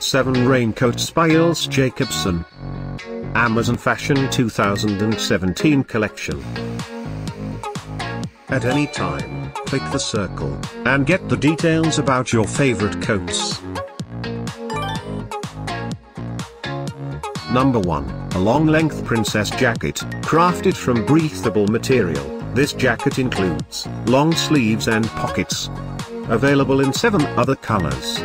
7 Raincoats by Ilse Jacobsen. Amazon Fashion 2017 collection. At any time, click the circle, and get the details about your favorite coats. Number 1, a long-length princess jacket, crafted from breathable material. This jacket includes long sleeves and pockets. Available in 7 other colors.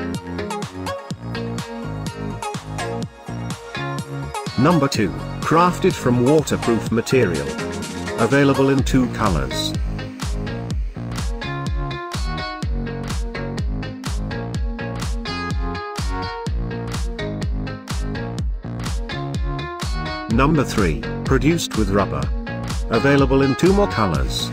Number 2, crafted from waterproof material. Available in 2 colors. Number 3, produced with rubber. Available in 2 more colors.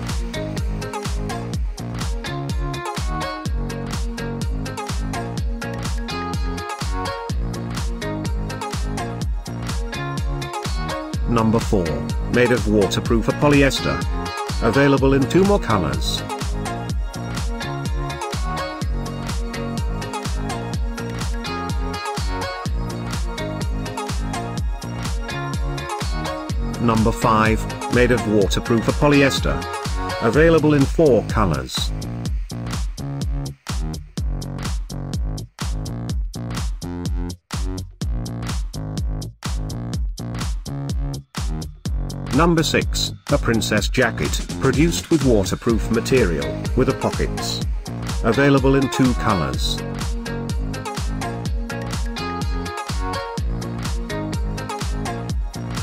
Number 4, made of waterproof polyester. Available in 2 more colors. Number 5, made of waterproof polyester. Available in 4 colors. Number 6, a princess jacket, produced with waterproof material, with pockets. Available in 2 colors.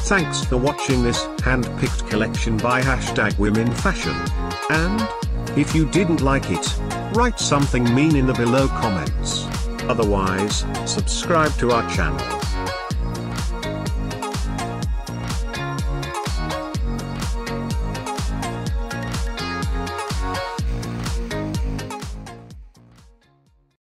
Thanks for watching this hand-picked collection by #WomenFashion. And if you didn't like it, write something mean in the below comments. Otherwise, subscribe to our channel.